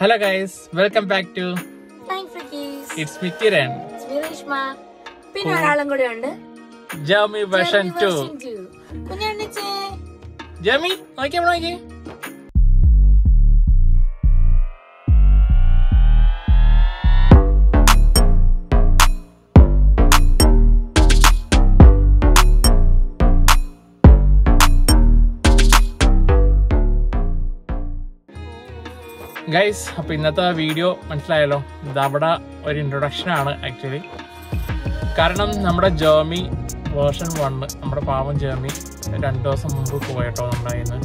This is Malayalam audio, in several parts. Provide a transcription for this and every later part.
Hello guys, welcome back to Flying Freakies. It's me Kiran. It's me Rishma. Pinna oralum kude undu. Germy version 2. Kunyanniche. Germy, okay bro, okay. Guys, appo innatha video manasiyallo idavada or introduction aanu actually karanam nammada Germy version 1 nammada paavam Germy rendu dosam mundu poyatto nammadayina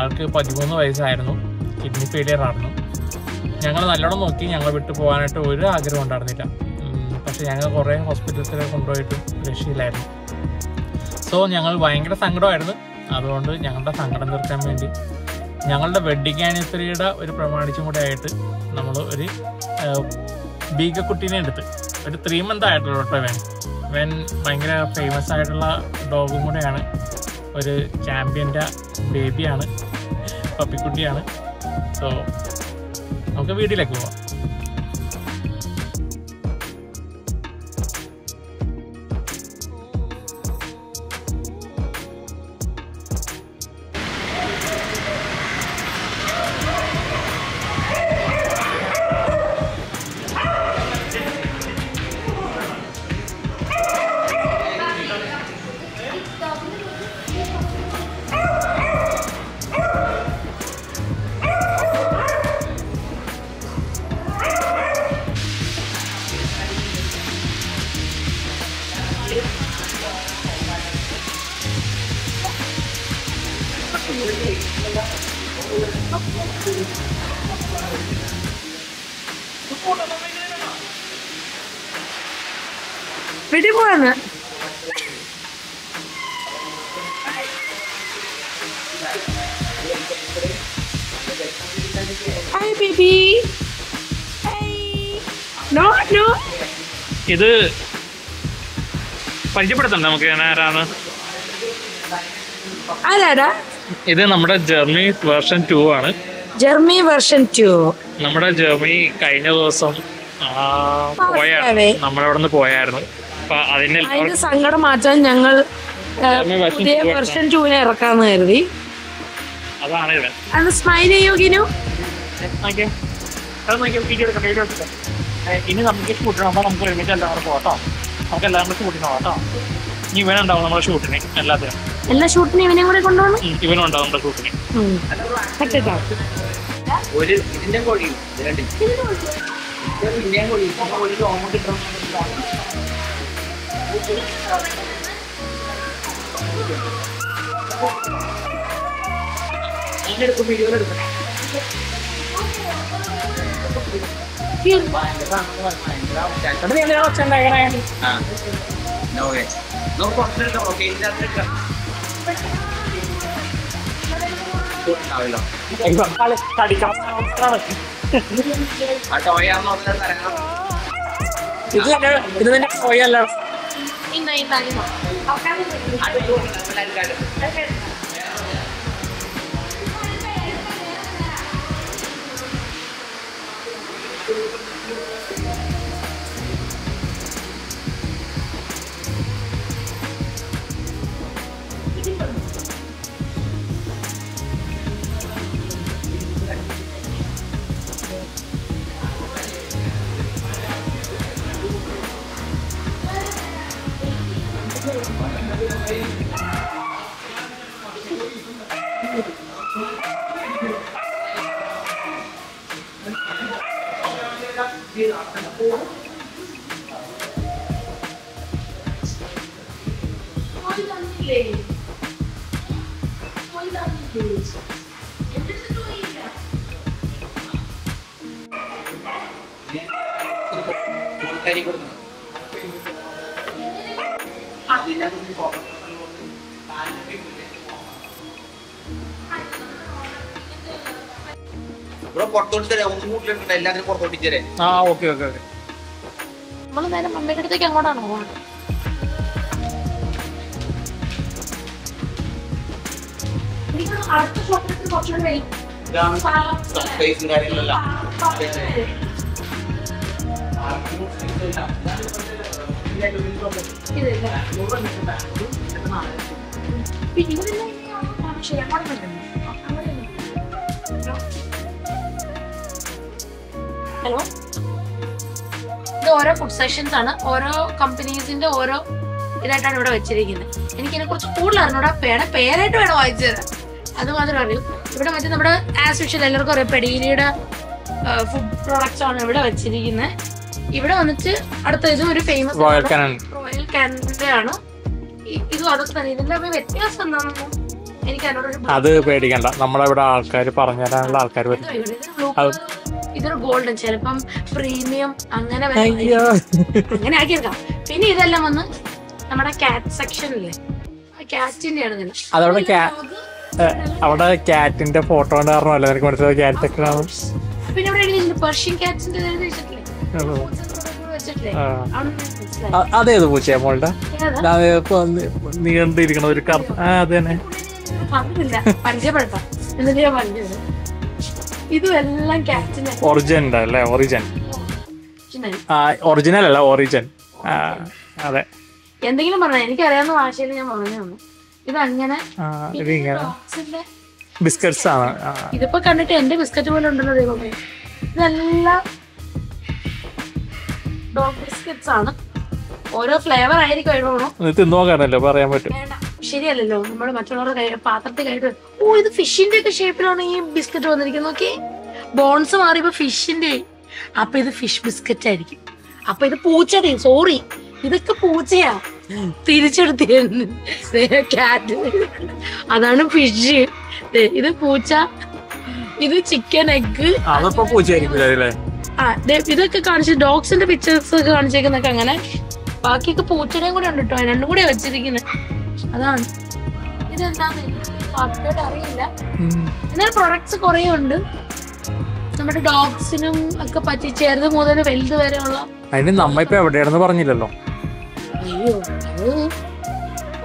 aalku 13 vayassayirunnu kidney failure aanu njangal nallodu nokki njangal vittu povanayitte oru agraha undarnilla pakshe njangal kore hospitals ile kondoyittu reshilayirunnu so njangal bayangara sangadayirunnu adondu njangalde sangadam nirkan vendi ഞങ്ങളുടെ വെഡിങ് ആനിവേഴ്സറിയുടെ ഒരു പ്രമാണിച്ചും കൂടെ ആയിട്ട് നമ്മൾ ഒരു ബീഗിൾ കുട്ടീനെ എടുത്ത് ഒരു 3 month ആയിട്ടുള്ള കേട്ടോ വെൻ ഭയങ്കര ഫേമസ് ആയിട്ടുള്ള ഡോഗും കൂടെയാണ് ഒരു ചാമ്പ്യൻ്റെ ബേബിയാണ് പപ്പിക്കുട്ടിയാണ് സോ നമുക്ക് വീട്ടിലേക്ക് പോവാം Pretty one. Hi, baby. Hi. No, no. This. പരിചയപ്പെടുത്തണ്ട നമുക്ക് ആരാണ് ആരാടാ ഇത് നമ്മുടെ Germy version 2 ആണ് Germy version 2 നമ്മുടെ Germy കഴിഞ്ഞ ദിവസം പോയായിരുന്നു നമ്മൾ അവിടെ നിന്ന് പോയായിരുന്നു അപ്പോൾ അതിന്റെ സങ്കടം മാറ്റാൻ ഞങ്ങൾ version 2 നെ ഇറക്കാന്ന് കരുതി അതാണ് ഇവൻ അന്ന് സ്മൈൽ ചെയ്യുകയോ ഓക്കേ നമുക്ക് വീഡിയോ എടുക്കാം ഇനി നമുക്ക് ഷൂട്ടിനാകുമ്പോൾ നമുക്ക് ഒരുമിച്ച് എല്ലാവരും പോകാം നമുക്ക് എല്ലാവരും ഷൂട്ടിനാകും കേട്ടോ ഇനി ഇവനുണ്ടാവും നമ്മുടെ ഷൂട്ടിന് എല്ലാത്തിനും എല്ലാ ഷൂട്ടിനും ഇവനെയും കൂടെ കൊണ്ടുപോകണം ഇവനുണ്ടാവും നമ്മുടെ ഷൂട്ടിന് ഒരു ഇതിന്റെ കോഴി രണ്ട് ഇതിന്റെ കോഴി ഒരു ഓമ കിട്ടണം ഇങ്ങനെ എടുക്കും വീഡിയോ എടുക്കണം feel fine no way no concern okay inadrekka kotavilla ekka kale study kamarana ata oyana oda tarana idene oyalla inna italiano avkadu adu plan kadu മമ്മിക്കടുത്തേക്ക് അങ്ങോട്ടാണ് പോകുന്നത് അടുത്ത ഷോട്ടിൽ കുറച്ചുകൂടി down, face right in the lap. Hello? The food sessions are companies in the that's why I as usual, food products on famous Royal Canin. Royal Canin. Either gold and chelpum, premium, a cat section. A cat in the cat. A cat in the photo and a cat section. We never did Persian cats in the I don't know what I'm doing. I'm doing this. Biscuits. I'm going to eat biscuits. Dog biscuits. One flavor. I'm going to go to fish shape. Bones are fish. It's fish biscuit. It's sorry. This is a cat. This is a cat. This is a fish. This is a poocha. This is a chicken egg. This is a poocha. This is a dog. This is a dog. This is a dog. This is a poocha. This is a dog.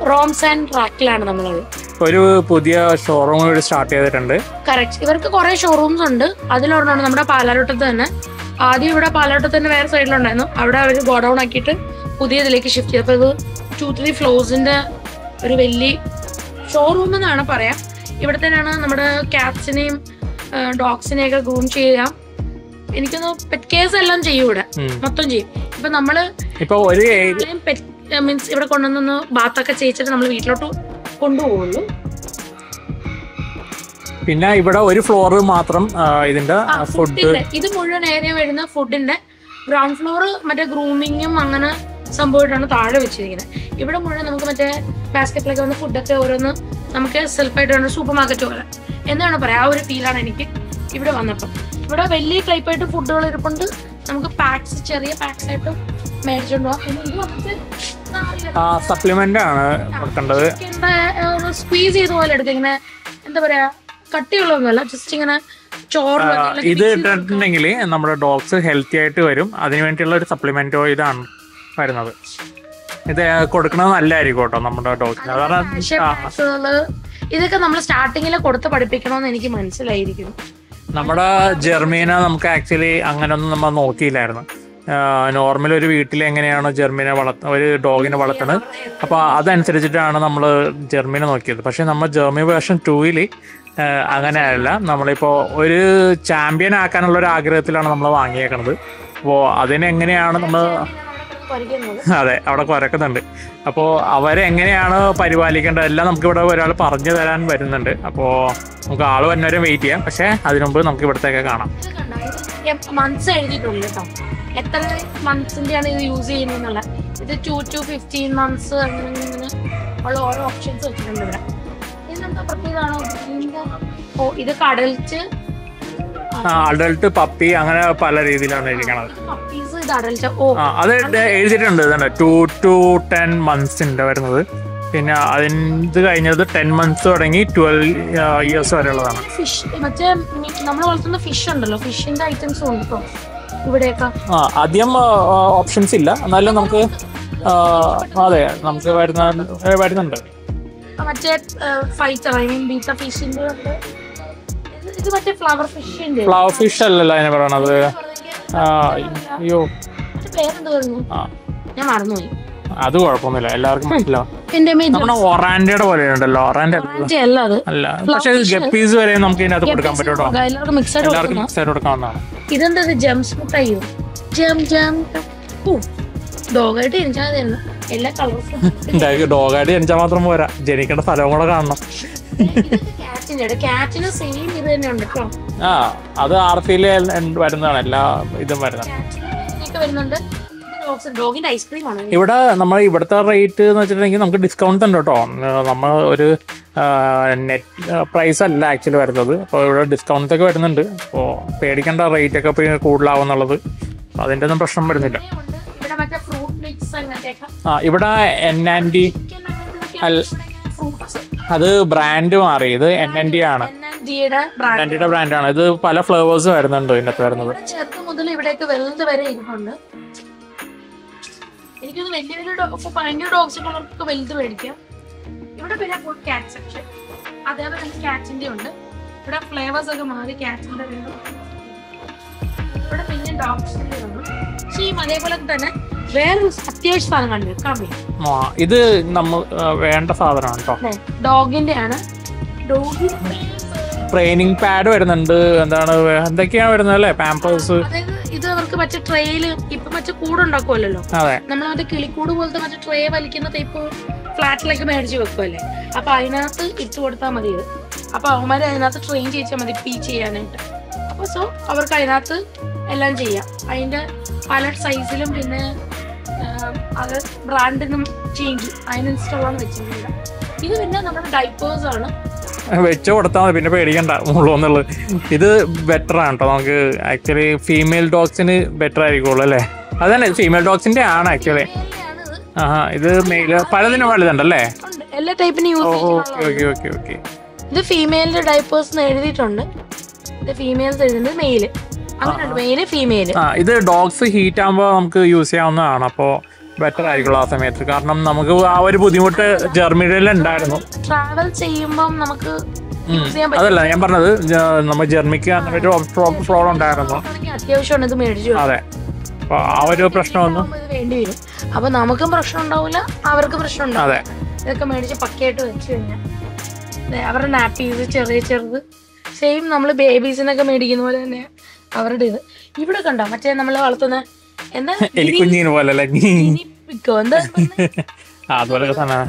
Roms N Raks. We started a new showroom. Correct. There are showrooms. That's why we have 2-3 floors in the showroom. We have cats and dogs. I mean, if you want to bath, you can go to the floor. This food is the ground floor, grooming, some food. If you want to basket, we can go to the supermarket. Supplement squeeze it all at the cut you just and number of dogs are healthier to him. Other supplement or done. I don't know. They are Kodakana Larry got on number of dogs. Either starting in a quarter, but pick on any months. Germina, actually, Anganamanoki. Normally, we eat a German dog in a Valatan. Other than German, but German version 2 really Aganella, Namalipo, champion Akanala Agratilla Namavanga can do. Adenangana out of Paracand. Apo our Engana, Padivalik and Lanam Kuda, Parja and Vetanande. Apo Galo and Nerematia, Pasha, Adinumbu, Namkivakana. Months I months in the use in the 2 to 15 months all options are there. This is a adult puppy, puppies is adult. Oh, 2 to 10 months in the 10 months or 12 years fish, also fish in the items. Adiam options illa. Nalla namke namke vaidan. Fighter, I mean, beta fish in the flower fish. Flower fish Training pad and the care pampers. Much a trail, keep much a cood on the color. None of the Kilikud was the much trail, like in the paper flat like a marriage of color. A pina, it's what Tamadir. A palmer and another train teacher, the peachy and it. So our Kainata, Elangia, and a pilot size in other brand change. I install on the change. Either in another diapers or better actually female dogs in better female dogs in actually. Male okay. The female diapers the females is male. Male female. This dogs heat use better glass and metric. Our Buddhimut, Germy and Dino. Travel Chamber, Namaka, and then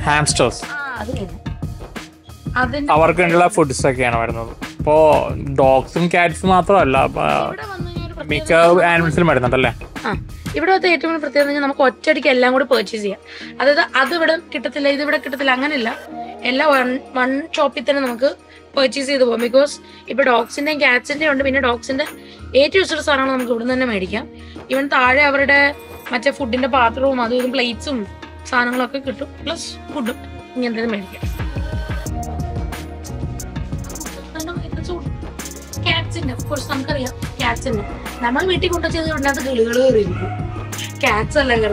hamsters. Our country foods again. Dogs and cats, make animals. If you have a kitty, you can purchase it. Other kitty, one chop it and purchase it because if a dogs and cats and a dogs and 8 users are good in America. Even the much of food in the bathroom, other than plates, plus food in the America. Cats in, of course, some cats in. Namal meeting on the cats are like a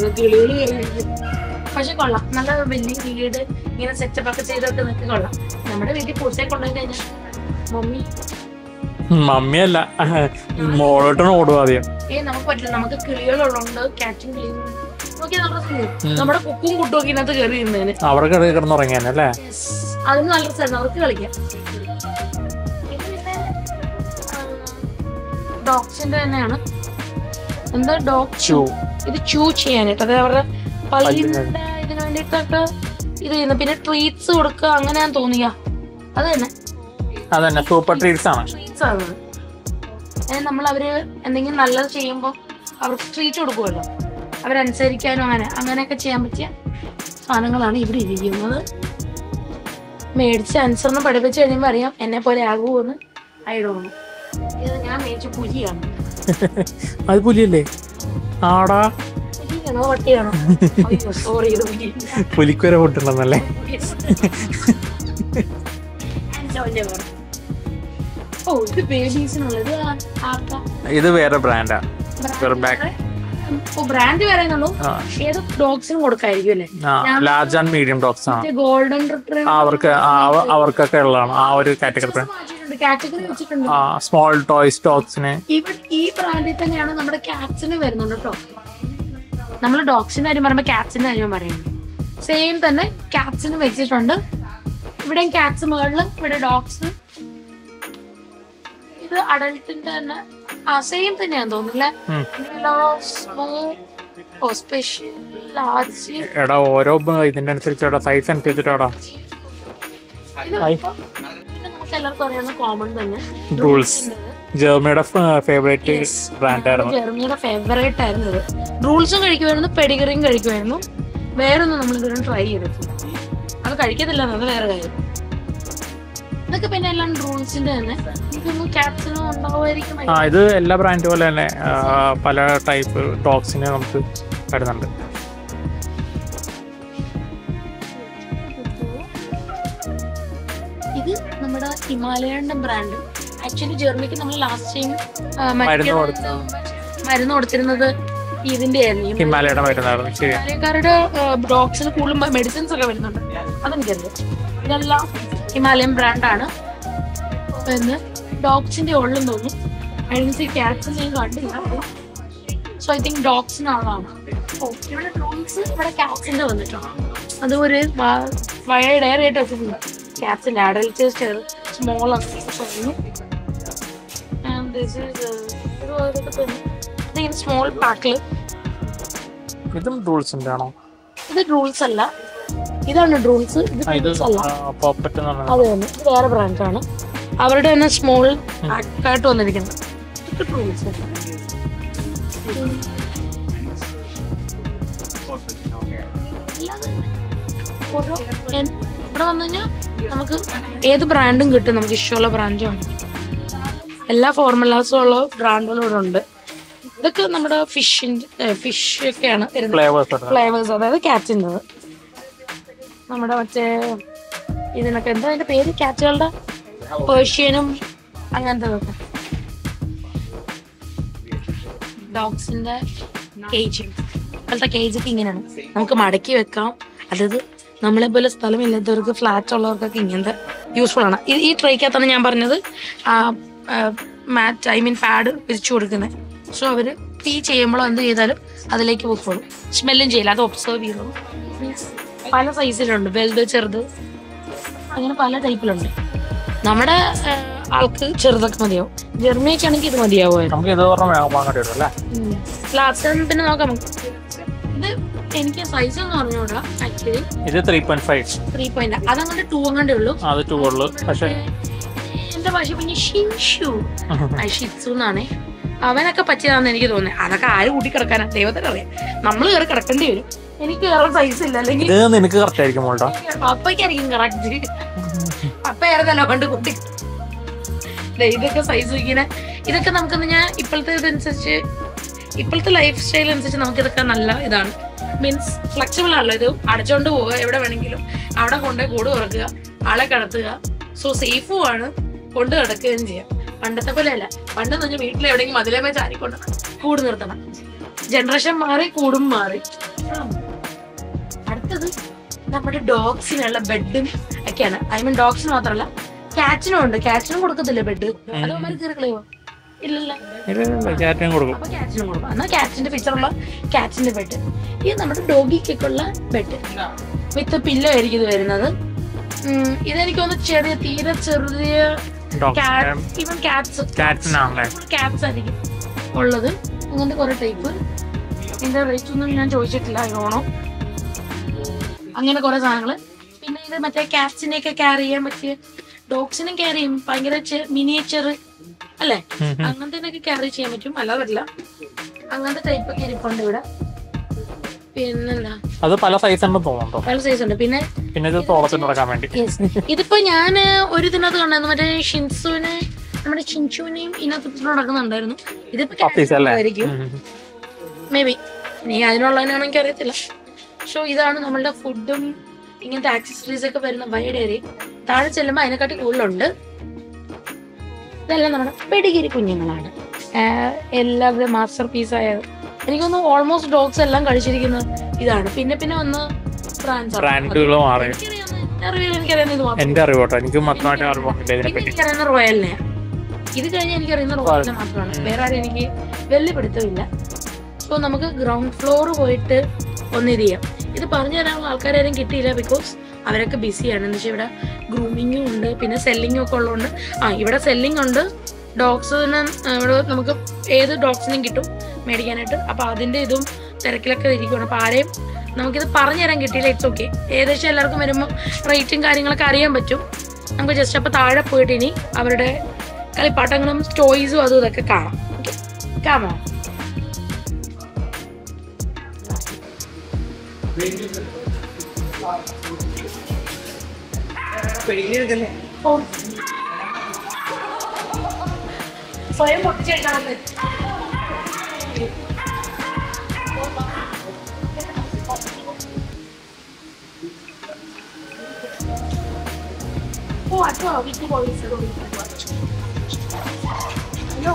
Pashakola, another building needed in a sector of the Cola. Namada we have a clear around catching. Okay, number of cooking would talk in another jury in minutes. Our career nothing and alas. I don't understand our career. Dogs in the Nana and the dog chew. It's a chew chain. It's a peanut treats or Kang and Antonia. Other than a super treat summer. And we have a chamber of street. We have a chamber of street. We have oh, the babies and all that. Either wear a brand. Brand dogs in what large and medium dogs. Golden retriever. Our category. the category which is small toy stocks. Even this brand is our cats. We have dogs and cats. Same thing, cats exist. We have cats, we have dogs. This adult is same thing. We have small, special, large. Size and size. Hi. Rules. Germy's favorite brand. Germy's favorite rules are pedigree. We are trying. Himalayan brand. Actually, Germy last time Himalayan brand. Dogs in the old one. I didn't see cats in the so I think dogs in oh, dogs cats in the cats and adults is still small and this is a small pack. Rules in there. This rules alla. This is rules. This puppet. Other branch ana. Avarude small cat vandirikkunnu. Rules. And what brand is good? All formulas are brand. Look at fish. Fish flavors. Flavors are cats. We have cats. Persian. Dogs in the cage. We have a flat or useful. This tray is mat, I mean, fad. So, we have tea chamber and the smell in jail. Observe you. Pala size is well, the churd. Pala type. Namada alcohol churdak madio. Germy can give madio. Last time, size actually. It is 3.5. 3. That's 200. That's 200. I means flexible alladu, adjundu hoga, evada venengilum, avada konde kodu orakka, ala kadathuka, so safe aanu, kondu nadakkayum cheyyam. Pandathe pole alla, pandu nanu veettile evadengil madile me chaari kondu koodu nirthana. Generation maari, koodum maari. Aduthathu nammade dogs inulla bed okkaana. I mean dogs nu mathralla, cats nu undu, cats nu kodukathilla bed. Adu avaru keerikalayo. No, cat and go. Cat in the picture, cats in the bed. This is a doggy kick bed. With a pillow, there is another. Either you go to the cherry, theater, cats, even cats. Cats are all of them. I'm going to go to table. In the rest of the I'm going to go to the angler. Pinna cats in a carrier, dogs in a carrier, miniature. Alla, anganthane carry cheyan pattum alla varilla angantha type of carry kondu vida pinnella adu pala size undu thonundo pala size undu pinne idu thorathu nadakan vendi yes idippo njan oru dinathu kandathu matte shinsune nammade chinchuneyum inathu nadakunnundarunnu idippo puppies alle maybe nee adinullana enakku ariyilla so idana nammude foodum ingante accessories okke varuna wide area thaale chellumba adinakatti koolundu. All the masterpiece I almost dogs are all. This is brand. So, we have ground floor. Because they are busy. They are grooming and selling. If you selling dogs, any dogs you get, it's okay. Come on. Oh. So I'm going to check out it. Oh, I saw a weekly boys. No,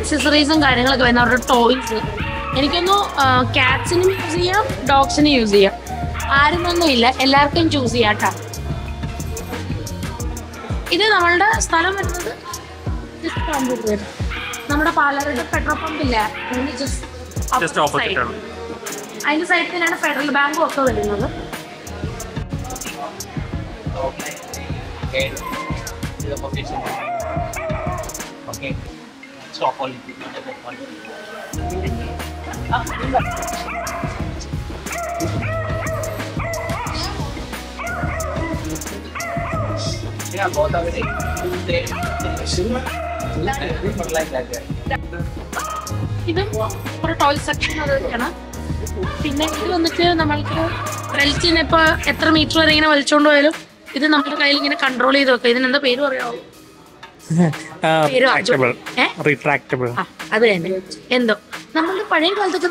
accessories and toys. I use cats and dogs. I use it. I don't choose it. Just opposite. I use a federal bank also. Okay. Okay. Stop all it. Yeah, both of it. Like that. Even for a toy section, retractable. Retractable. That's it. Salmon, potato, what is it?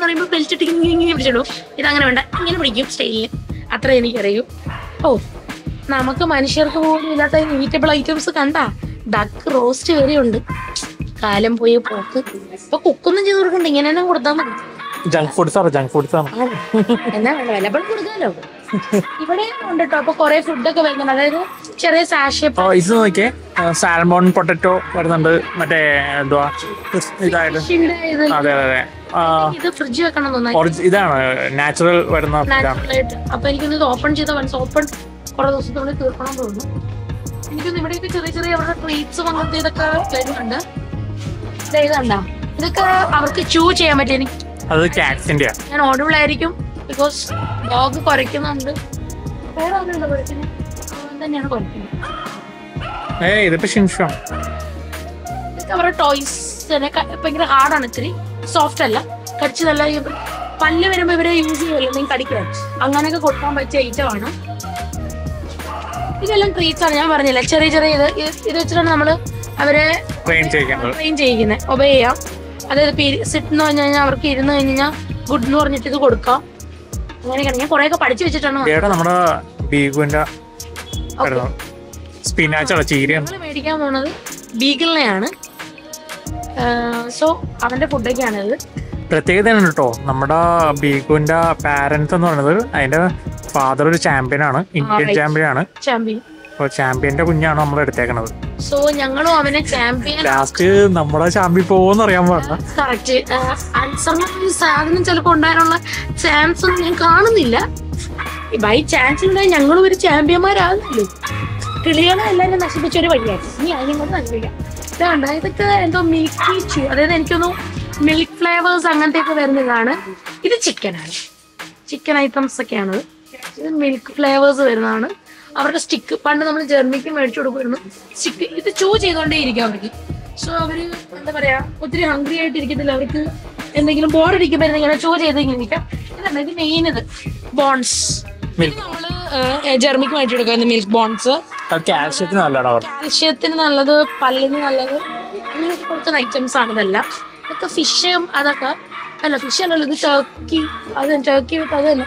Natural. Hey, the patient shop. Toys. Hard soft. I don't know. Spinach or cheerium. Beagle. So, avante food ekana. പ്രത്യേകതയാണ് കേട്ടോ നമ്മുടെ ബീഗുവിന്റെ പാരന്റ്സ് എന്ന് പറയുന്നത് അതിന്റെ ഫാദർ ഒരു ചാമ്പ്യൻ ആണ്, ഇന്ത്യൻ ചാമ്പ്യൻ ആണ്. അപ്പോൾ ചാമ്പ്യന്റെ കുഞ്ഞാണ് നമ്മൾ എടുത്തേക്കുന്നത്. സോ ഞങ്ങളും അവനെ ചാമ്പ്യൻ ലാസ്റ്റ് നമ്മുടെ ചാമ്പ്യൻ പോവെന്ന് അറിയാൻ പാടില്ല. കറക്റ്റ് അൻസറിന് സാധനം ചിലപ്പോൾ ഉണ്ടായിരുന്നുള്ള ചാൻസ് ഒന്നും ഞാൻ കാണുന്നില്ല. ബൈ ചാൻസ് ഉണ്ടായി ഞങ്ങളും ഒരു ചാമ്പ്യന്മാരാകുന്നില്ലേ. കിളികളെ എല്ലാവരും നശിപ്പിച്ചൊരു വഴിയായി. ഇനി അതിനെ കൊണ്ട് നശിപ്പിക്കാം. ഇതാണ്ട ഇതൊക്കെ എന്തോ മിൽക്കി ച്യൂ, അതായത് എനിക്കൊന്നും മിൽക്ക് ഫ്ലേവേഴ്സ് അങ്ങനത്തെയൊക്കെ വരുന്നതാണ്. ഇത് ചിക്കനാണ്, ചിക്കൻ ഐറ്റംസ് ഒക്കെയാണ്. ഇത് മിൽക്ക് ഫ്ലേവേഴ്സ് വരുന്നതാണ്. അവരുടെ സ്റ്റിക്ക് പണ്ട് നമ്മൾ ജെർമിക്ക് മേടിച്ചു കൊടുക്കുമായിരുന്നു സ്റ്റിക്ക്. ഇത് ചൂ ചെയ്തുകൊണ്ടേ ഇരിക്കും അവർക്ക്. സോ അവര് എന്താ പറയാ ഒത്തിരി ഹംഗ്രി ആയിട്ട് ഇരിക്കത്തില്ല. അവർക്ക് എന്തെങ്കിലും ബോറടിക്കുമ്പോൾ ഇങ്ങനെ ചൂ ചെയ്തെങ്കിലും ഇരിക്കാം. ഇതാണ് ഇത് മെയിൻ. ഇത് ബോൺസ് നമ്മള് ജെർമിക്ക് മേടിച്ചു കൊടുക്കുമായിരുന്നു, മിൽക്ക് ബോൺസ്. കാൽഷ്യത്തിന് നല്ലത്, പല്ലിന് നല്ലത്, അങ്ങനെയൊക്കെ കൊടുക്കുന്ന ഐറ്റംസ് ആണ് ഇതെല്ലാം. ഇതൊക്കെ ഫിഷ്, അതൊക്കെ അല്ല ഫിഷ് അല്ലല്ലോ, ഇത് ടർക്കി. അത് ടർക്കി വിട്ട് അതല്ല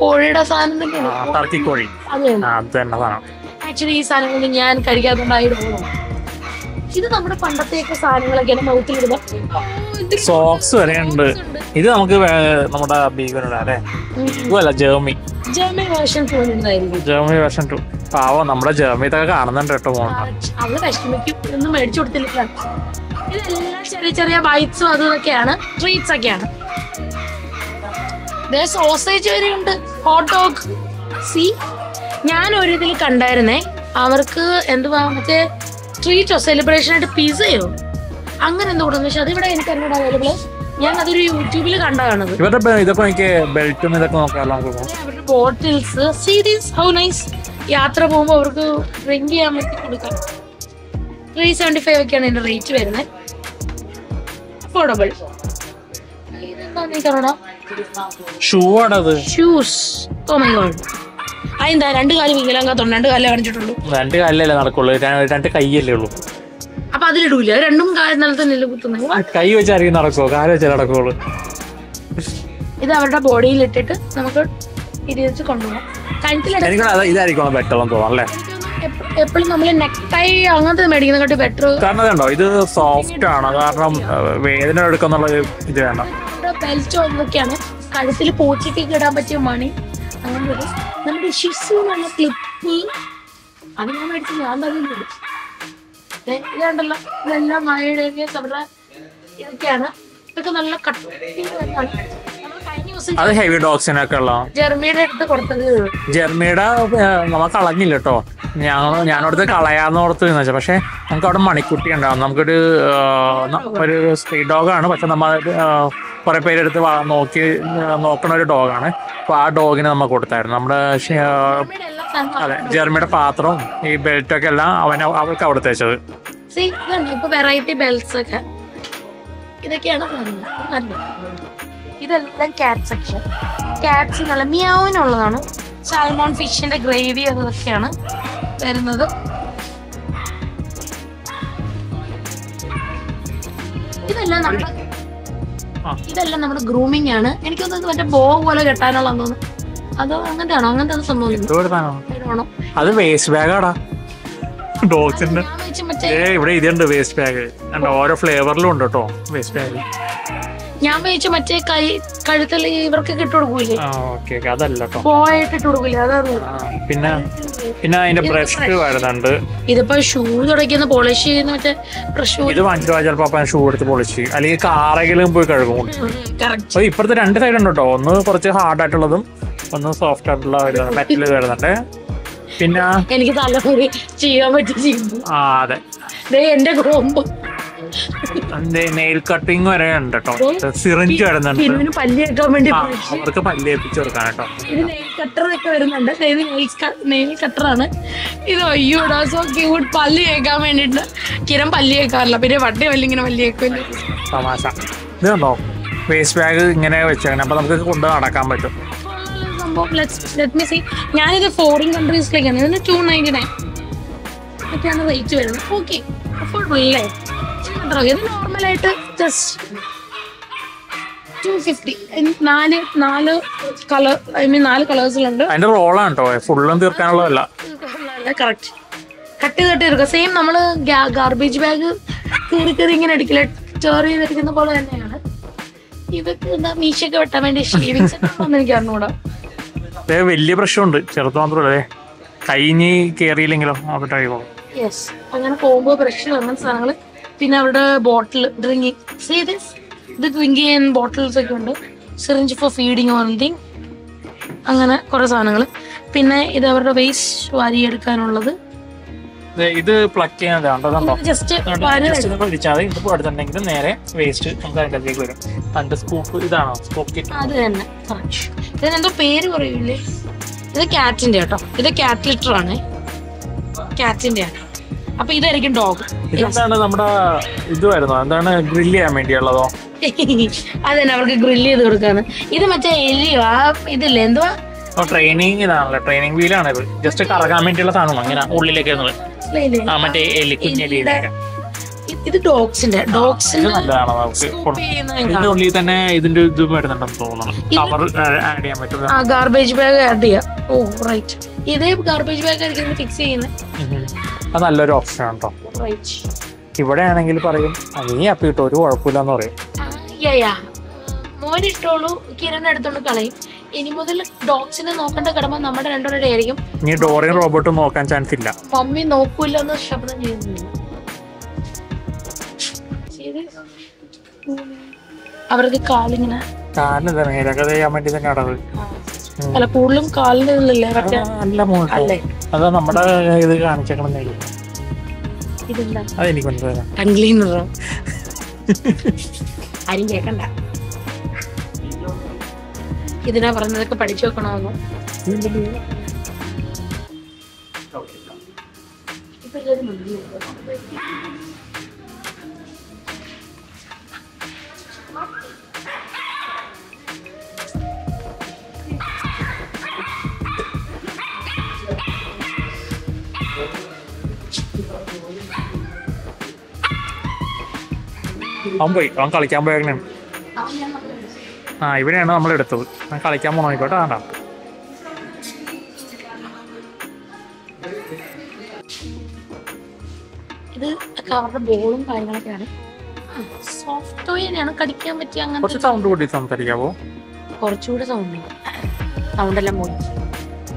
കോഴിയുടെ സാധനം തന്നെയാണ്. ആക്ച്വലി ഈ സാധനങ്ങൾ ഞാൻ കഴിക്കാത്തതുകൊണ്ടായി തോന്നുന്നു. ഇത് നമ്മുടെ പണ്ടത്തെയൊക്കെ സാധനങ്ങളൊക്കെയാണ് മൗത്തിലിടുന്നത്. സോക്സ് വരെ ഉണ്ട്. ഇത് നമുക്ക് നമ്മുടെ ജെർമി വേർഷൻ 2 ഉണ്ടായിരുന്നു. ജെർമി വേർഷൻ 2 പാവം നമ്മുടെ ജെർമി ഇതൊക്കെ കാണുന്നുണ്ട് കേട്ടോ. അവള് വിഷമിക്കും, ഒന്നും മേടിച്ചു കൊടുത്തില്ല. ഇതെല്ലാം ചെറിയ ചെറിയ ബൈറ്റ്സും അതും ഒക്കെയാണ്, ട്രീറ്റ്സ് ഒക്കെയാണ്. സോസേജ് വരെ ഉണ്ട്, ഹോട്ട് ഡോഗ്. സി ഞാൻ ഒരു ഇതിൽ കണ്ടായിരുന്നേ, അവർക്ക് എന്തുവാ മറ്റേ ട്രീറ്റോ സെലിബ്രേഷൻ ആയിട്ട് പിസയോ അങ്ങനെ എന്ത് കൊടുക്കുന്നു. പക്ഷെ അതിവിടെ എനിക്ക് എന്നോട് അവൈലബിൾ. ഞാൻ അതൊരു യൂട്യൂബിൽ കണ്ടതാണ്. അവരുടെ ബോട്ടിൽസ് സീരീസ് ഹൗ നൈസ്. യാത്ര പോകുമ്പോൾ അവർക്ക് ഡ്രിങ്ക് ചെയ്യാൻ വേണ്ടി കൊടുക്കാം. 375 ഒക്കെയാണ് ഇതിന്റെ റേറ്റ് വരുന്നത്. അഫോർഡബിൾ. അതെന്താ രണ്ട് കാലം വീലാങ്കത്തോണ്ട് രണ്ട് കാലേ കാണിച്ചിട്ടുള്ളൂ. രണ്ട് കാലല്ലേ നടക്കുള്ളൂ, രണ്ട് കൈയല്ലേ ഉള്ളൂ. അപ്പൊ അതിലിടൂല, രണ്ടും നില കുത്തുന്നത്. കൈ വെച്ചാൽ നടക്കോ കാല വെച്ചാൽ നടക്കുള്ളൂ. ഇത് അവരുടെ ബോഡിയിൽ ഇട്ടിട്ട് നമുക്ക് ഇരിച്ച് കൊണ്ടുപോകാം. കഴുത്തിലായിരിക്കും ബെറ്റർ എന്ന് തോന്നുന്നു. എപ്പോഴും നമ്മള് നെക്ക് ടൈ അങ്ങനത്തെ മേടിക്കുന്നതിനെക്കാട്ടി ബെറ്റർ. കാരണം അതുണ്ടോ ഇത് സോഫ്റ്റ് ആണ്, കാരണം വേദന എടുക്കുന്ന ഇത് വേണ്ട. ബെൽറ്റ് ഒന്നൊക്കെയാണ് കഴുത്തിൽ പോച്ചിട്ടേക്ക് ഇടാൻ പറ്റിയ മണി. അങ്ങനെ നമ്മുടെ ഷിസു നല്ല ക്ലിപ്പ് അത് ഞാൻ മേടിച്ചു. ഞാൻ തന്നെ ഇതാണ്ടല്ലോ ഇതെല്ലാം മഴയുടെ നമ്മുടെ ഇതൊക്കെയാണ്. ഇതൊക്കെ നല്ല ജെർമിയുടെ അടുത്ത് കൊടുത്തത്. ജെർമിയുടെ നമ്മൾ കളഞ്ഞില്ല കേട്ടോ. ഞാനോടത്ത് കളയാന്നോർത്ത് വെച്ചാൽ, പക്ഷെ നമുക്ക് അവിടെ മണിക്കുട്ടി ഉണ്ടാവും. നമുക്കൊരു സ്ട്രീറ്റ് ഡോഗാണ്, പക്ഷെ നമ്മൾ കുറെ പേരെടുത്ത് നോക്കി നോക്കണ ഒരു ഡോഗാണ്. അപ്പൊ ആ ഡോഗിനെ നമ്മൾ കൊടുത്തായിരുന്നു. നമ്മുടെ അതെ ജെർമിയുടെ പാത്രവും ഈ ബെൽറ്റൊക്കെ എല്ലാം അവർക്ക് അവിടെ തേച്ചത്. ഇതൊക്കെയാണ് ഇതെല്ലാം കാറ്റ് സെക്ഷൻ. കാറ്റ്സ് നല്ല മിയാവിനുള്ളതാണ്. സാൽമോൺ ഫിഷിന്റെ ഗ്രേവി അതൊക്കെയാണ് വരുന്നത്. ഇതെല്ലാം നമ്മുടെ ഗ്രൂമിംഗ് ആണ്. എനിക്കൊന്നും മറ്റേ ബോ പോലെ കെട്ടാനുള്ള അതോ അങ്ങനത്തെ ആണോ? അങ്ങനത്തെ സംഭവം അത് വേസ്റ്റ് ബാഗാടാ. ഇവിടെ ഇതുണ്ട് വേസ്റ്റ് ബാഗ്, ഓരോ ഫ്ലേവറിലും ഉണ്ട് കേട്ടോ വേസ്റ്റ് ബാഗ്. ഞാൻ വെച്ച് മറ്റേ കൈ കഴുത്തിൽ ഇവർക്ക് ഇട്ട് കൊടുക്കൂലേ, പിന്നെ അതിന്റെ ബ്രഷ് വരുന്നുണ്ട്. ഇതിപ്പോ ഷൂ തുടക്കുന്ന പോളിഷ് ചെയ്യുന്ന മറ്റേ ബ്രഷ്. ഇത് ചിലപ്പോ ഷൂ എടുത്ത് പോളിഷ് ചെയ്യും, അല്ലെങ്കിൽ കാറെങ്കിലും പോയി കഴുകും. ഇപ്പഴത്തെ രണ്ട് സൈഡ് ഉണ്ട് കേട്ടോ, ഒന്ന് കുറച്ച് ഹാർഡ് ആയിട്ടുള്ളതും ഒന്ന് സോഫ്റ്റ് ആയിട്ടുള്ള മെറ്റൽ വരുന്നുണ്ട്. പിന്നെ എനിക്ക് തലമുറി ചെയ്യാൻ പറ്റി. ആ അതെ എന്റെ കോമ്പ് നെയിൽ കട്ടിങ് വരെ ഉണ്ട് കേട്ടോ. സിറിഞ്ച് വരുന്നുണ്ട് അവർക്ക് പല്ല് ഏൽപ്പിച്ചു കൊടുക്കാൻ കേട്ടോ. ഇത് നെയിൽ കട്ടറൊക്കെ വരുന്നുണ്ട്. നെയിൽ കട്ടറാണ് ഇത്. അയ്യോ സോ ക്യൂട്ട്. പല്ല് കേൾക്കാൻ വേണ്ടിട്ട് കിരൺ പല്ല് കേൾക്കാറില്ല, പിന്നെ വട്ടേ വല്ലിങ്ങനെ പല്ല് കേൾക്കില്ല. തമാശ. ഇത് കണ്ടോ വേസ്റ്റ് ബാഗ് ഇങ്ങനെ വെച്ചാൽ അപ്പൊ നമുക്ക് കൊണ്ട് നടക്കാൻ പറ്റും. ഞാനിത് ഫോറിൻ കൺട്രീസിലേക്കാണ്. ഇതിന് 299 ഒക്കെയാണ് റേറ്റ് വരുന്നത്. ഓക്കെ അഫോർഡബിൾ അല്ലേ? ഇത് നോർമലായിട്ട് ജസ്റ്റ് 250 in four colors ഉണ്ട്. അതിന്റെ റോൾ ആണ് ട്ടോ, ഫുൾ ഒന്നും തീർക്കാനുള്ളതല്ല. കറക്റ്റ് കട്ട് കട്ട് തീർക്കുക. സെയിം നമ്മൾ ഗാർബേജ് ബാഗ് കീറി കീറി ഇങ്ങനെ അടിക്കില്ല, ചോറി ചെയ്തിരിക്കുന്ന പോലെ തന്നെയാണ്. ഇതൊക്കെ എന്താ മീശയൊക്കെ വെട്ടാൻ വേണ്ടി ഷേവിങ്സ് എനിക്ക് അറിഞ്ഞൂടാ. വലിയ പ്രശ്നമുണ്ട്, ചെറുത്ത് മാത്രമല്ലേ കഴിഞ്ഞ് കയറിയില്ലെങ്കിലോ അതൊക്കെ അങ്ങനെ പോകുമ്പോ പ്രശ്നം അങ്ങനെ സാധനങ്ങള്. പിന്നെ അവരുടെ ബോട്ടിൽ ഡ്രിങ്കിങ് ഇത് ഡ്രിങ്ക് ചെയ്യാൻ ബോട്ടിൽസ് ഒക്കെ ഉണ്ട്, syringe for feeding on thing, അങ്ങനെ കുറെ സാധനങ്ങൾ. പിന്നെ ഇത് അവരുടെ വേസ്റ്റ് വാരിയെടുക്കാനുള്ളത്, ഇത് പ്ലഗ് ചെയ്യാൻ ജസ്റ്റ് പിടിച്ചാൽ നേരെ വേസ്റ്റ് വരും. അത് തന്നെ ഇതിനെന്തോ പേര് പറയൂലേ. ഇത് കാറ്റിന്റെ കേട്ടോ, ഇത് കാറ്റ് ലിറ്റർ ആണ്, കാറ്റിന്റെ ആണ്. അപ്പൊ ഇതായിരിക്കും ഡോഗ്. ഇതെന്താണ് നമ്മുടെ ഇതുവായിരുന്നു, എന്താണ് ഗ്രില്ല് ചെയ്യാൻ വേണ്ടിയുള്ളതോ? അത് തന്നെ അവർക്ക് ഗ്രില്ല് ചെയ്ത് കൊടുക്കാന്ന്. ഇത് മറ്റേ എലിയോ ആ ഇതില്ലേ എന്തുവാ ട്രെയിനിങ്, ഇതാണല്ലോ ട്രെയിനിങ് വീലാണ്. ഇത് ജസ്റ്റ് കറങ്ങാൻ വേണ്ടിയുള്ള സാധനം, അങ്ങനെ ഉള്ളിലേക്ക് മറ്റേ എലി കുഞ്ഞെലി. ഇത് ഡോഗ്സിന്റെ ഉള്ളിൽ തന്നെ ഇതിന്റെ ഇത് വരുന്നുണ്ടെന്ന് തോന്നുന്നു. ഗാർബേജ് ബാഗ് ആഡ് ചെയ്യാം. ഓ റൈറ്റ്, ഇതേ ഗാർബേജ് ബാഗ് ആയിരിക്കും ഫിക്സ് ചെയ്യുന്നത്. അത് നല്ലൊരു ഓപ്ഷൻ ആണോ. ഇവിടെ ആണെങ്കിൽ പറയും നീ അപ്പിട്ടോ ഒരു കുഴപ്പമില്ലെന്ന് പറയും, മോൻ ഇട്ടോളൂ, കിരൺ എടുത്തോണ്ട് കളയും. ഇനി മുതൽ ഡോഗ്സിനെ നോക്കേണ്ട കടമ നമ്മുടെ രണ്ടുപേരുടെ ആയിരിക്കും. നീ ഡോറിയും റോബോട്ടും നോക്കാൻ ചാൻസ് ഇല്ല. മമ്മി നോക്കൂലെന്ന് ശബ്ദം ചെയ്യുന്നില്ല. അവർക്ക് കാലിങ്ങനെ അല്ല, കൂടുതലും കാലിനല്ലേ അതാ നമ്മുടെ ഇത് കാണിച്ചേക്കണം. ആരും കേക്കണ്ട, ഇതിനാ പറഞ്ഞതൊക്കെ പഠിച്ചു വെക്കണമെന്നു. അവൻ പോയി, അവൻ കളിക്കാൻ പോയ. ആ ഇവിടെയാണ് നമ്മൾ എടുത്തത്. ഞാൻ കളിക്കാൻ പോകണോട്ടെ. ആണ്ടാ ഇത് അവരുടെ ബോളും കാര്യങ്ങളൊക്കെയാണ്. സോഫ്റ്റ് ടോയിനെയാണ് കടിക്കാൻ പറ്റിയ. അങ്ങനെ സൗണ്ട് കൂടി സംസാരിക്കാവോ? കുറച്ചുകൂടി സൗണ്ട് സൗണ്ടെല്ലാം പോയി.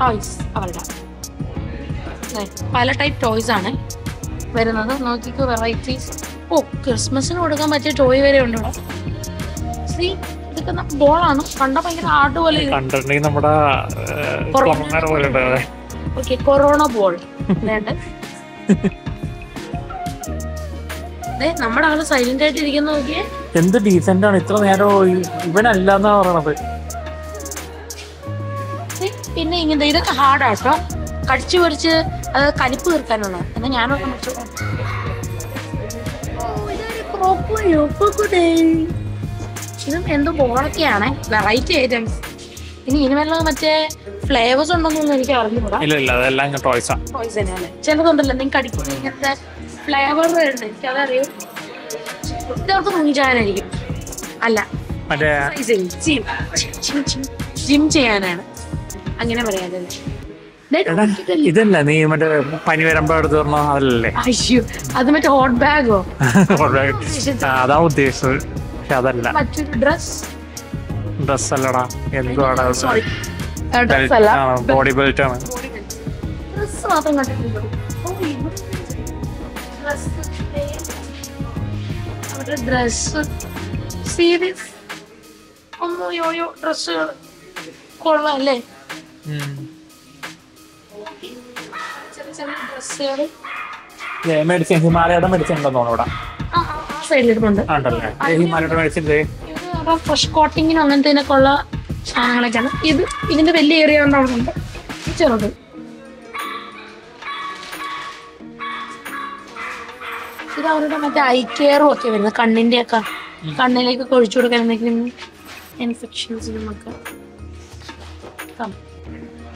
ടോയ്സ് അവരുടെ പല ടൈപ്പ് ടോയ്സ് ആണ് വരുന്നത്. നോക്കിക്കോ വെറൈറ്റീസ്. ഓ ക്രിസ്മസിന് കൊടുക്കാൻ പറ്റിയ ടോയ് വരെ ഉണ്ട് ഇവിടെ. സീ ഇതൊക്കെ ബോളാണ്, കണ്ടാൽ ഭയങ്കര ആർട്ട് പോലെ. ഓക്കെ കൊറോണ ബോൾ വേണ്ട. നമ്മുടെ ആള് സൈലന്റ് ആയിട്ട് ഇരിക്കുന്ന നോക്കിയേ, എന്ത് ഡീസന്റ് ആണ്. ഇത്ര നേരം ഇവനല്ലാന്നാ പറയണത്. പിന്നെ ഇങ്ങനെ ഇതൊക്കെ ഹാർഡാട്ടോ, കടിച്ചു പൊരിച്ച് അത് കലിപ്പ് തീർക്കാനുള്ള. എന്നാ ഞാനൊക്കെ മുറിച്ചു. ഇതും എന്തോ ബോളൊക്കെയാണ്, വെറൈറ്റി ഐറ്റംസ്. ഇനി ഇനിമേലുള്ള മറ്റേ ഫ്ലേവേഴ്സ് ഉണ്ടെന്നൊന്നും എനിക്ക് അറിഞ്ഞുകൂടാ. ടോയ്സ് തന്നെയാണ്. ചിലതുണ്ടല്ലോ എന്തെങ്കിലും കടിക്കുന്ന ഇങ്ങനത്തെ ഫ്ലേവർ ഉണ്ട്, എനിക്കതറിയൂ. ഇതവർക്ക് മുഞ്ചാനായിരിക്കും, അല്ല ജിം ചെയ്യാനാണ് അങ്ങനെ പറയാതെ. ഇതല്ല നീ മറ്റേ പനി വരുമ്പോ എടുത്ത് തരണോ? അതല്ലേ അത് മറ്റേ ഹോട്ട് ബാഗോ? ഹോട്ട് ബാഗ് അതാ ഉദ്ദേശിച്ചത്, പക്ഷെ അതല്ല. മറ്റൊരു ഡ്രസ് അല്ലടാ, എന്തുവാടാ ബോഡി ബെൽറ്റ് ആണ്. ഡ്രസ് സീരീസ് ഒന്നും യോയോ ഡ്രസ് കൊള്ളാം അല്ലേ. ഹിമാലയുടെ മെഡിസിൻ ഫ്രഷ് കോട്ടിങ്ങിന് അങ്ങനത്തേനൊക്കെ ഉള്ള സാധനങ്ങളൊക്കെയാണ്. ഇത് ഇതിന്റെ വലിയ ഏരിയ കൊണ്ടാവുന്നുണ്ട്, ചെറുത്. ഇത് അവരുടെ മറ്റേ ഐ കെയറും ഒക്കെ വരുന്നത്, കണ്ണിന്റെ ഒക്കെ കണ്ണിലേക്ക് ഒഴിച്ചു കൊടുക്കാൻ എന്തെങ്കിലും ഇൻഫെക്ഷൻസിനും ഒക്കെ.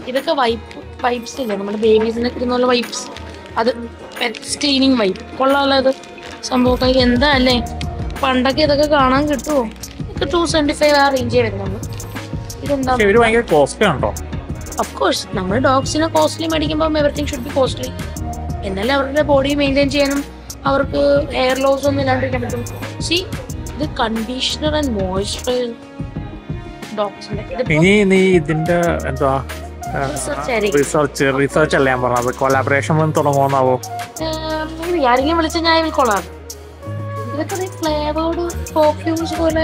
ഇതൊക്കെ വൈപ്പ് വൈപ്സ് ഇല്ല, നമ്മുടെ ബേബീസിനെ കിട്ടുന്ന വൈപ്സ്. അത് ക്ലീനിങ് വൈപ്പ് കൊള്ളാമല്ലോ. ഇത് സംഭവമൊക്കെ എന്താ അല്ലേ, പണ്ടൊക്കെ ഇതൊക്കെ കാണാൻ കിട്ടുമോ? Of course, our dogs are costly, everything should be costly. Our body maintain our hair loss. See, the conditioner and moisturizer dogs. Research collaboration. I will collab. Look at the flavored perfumes. Look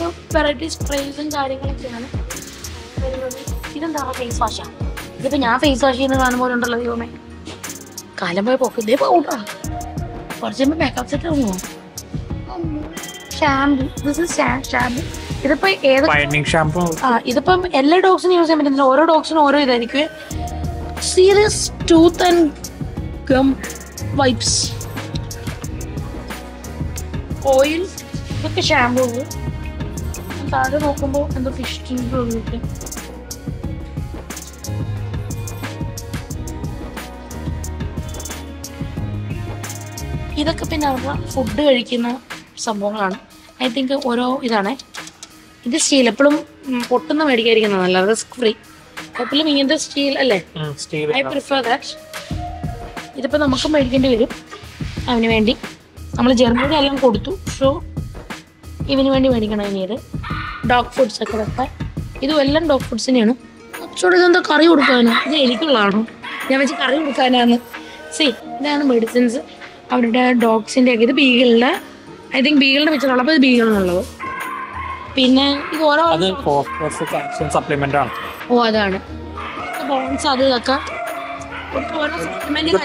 at variety sprays and face wash. Look at face wash. This is shampoo. Binding shampoo. This is all dogs use. All dogs use. Serious tooth and gum wipes. Oil. Look at shampoo. And the fish. This is food. I think this steel is risk free. Steel. I prefer that. This is dog food. This is dog food. See, there are medicines. Dogs in the Beagle. I think Beagle is a Beagle. Other calcium supplement. Oh, that's bones are the another mission.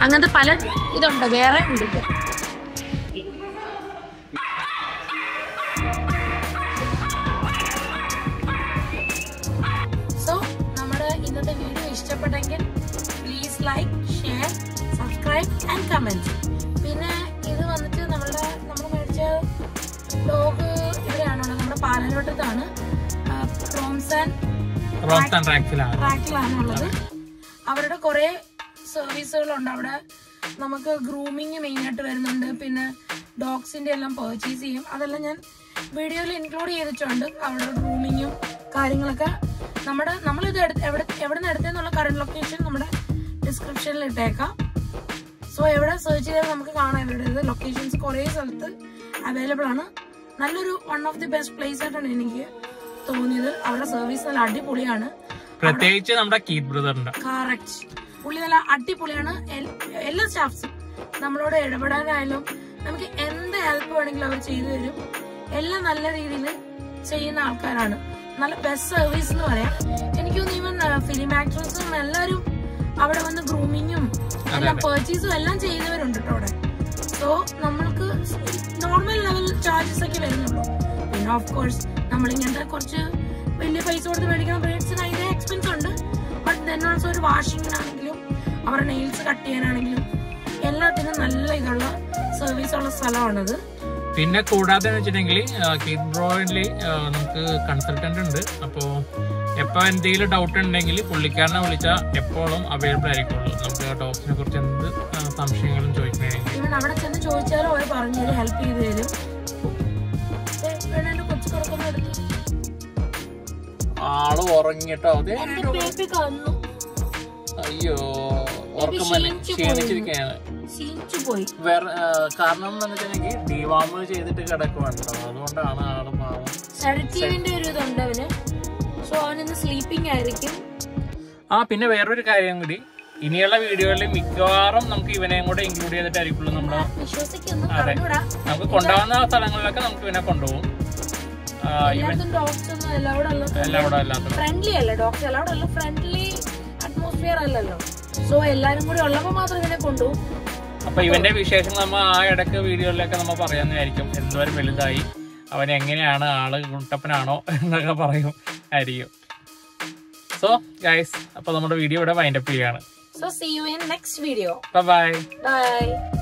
Another palette is on the wear and the so, another video is please like, share, subscribe, and comment. Roms N Raks. There are services like grooming and dogs. I include the video in the grooming. We have current location in the description. So, we have search the locations available. One of the best places. So, our service is very good. Pratecha namda Keith brother unda correct pulli nalla atti puliyana ella staffs nammaloda edapadanayalum namukku endu help venengil avaru cheythu varum ella nalla reethiyil cheyina aalkarana nalla best service nu paraya enikku even film actors ellarum avade vannu grooming um ella purchase ellam cheyunavarund atoda so nammalku normal level charges okke varunullo and of course nammal ingenda korchu വലിയ പൈസ കൊടുത്ത് മേടിക്കുന്ന ബ്രേഡ്സിന് അതിന്റെ എക്സ്പെൻസ് ഉണ്ട് ബട്ട് ദെൻ ഓൾസോ ഒരു വാഷിങ്ങിനാണെങ്കിലും അവരുടെ നെയിൽസ് കട്ട് ചെയ്യാനാണെങ്കിലും എല്ലാത്തിനും നല്ല ഇതുള്ള സർവീസ് ഉള്ള സ്ഥലമാണത് പിന്നെ കൂടാതെ വെച്ചിട്ടെങ്കിൽ കിഡ് ബ്രോയിൻലി നമുക്ക് കൺസൾട്ടന്റ് ഉണ്ട് അപ്പോൾ എപ്പോൾ എന്തെങ്കിലും ഡൗട്ട് ഉണ്ടെങ്കിൽ പുള്ളിക്കാരനെ വിളിച്ചാൽ എപ്പോഴും അവൈലബിൾ ആയിരിക്കും നമുക്ക് ഡോക്ടറിനെ കുറിച്ച് എന്ത് സംശയങ്ങളും ചോദിക്കാനാണെങ്കിൽ ഇവൻ അവിടെ ചെന്ന് ചോദിച്ചാൽ അവർ പറഞ്ഞു തരും ഹെൽപ്പ് ചെയ്തു തരും friendly atmosphere. So, guys, we will wind up. So, see you in next video. Bye-bye. Bye.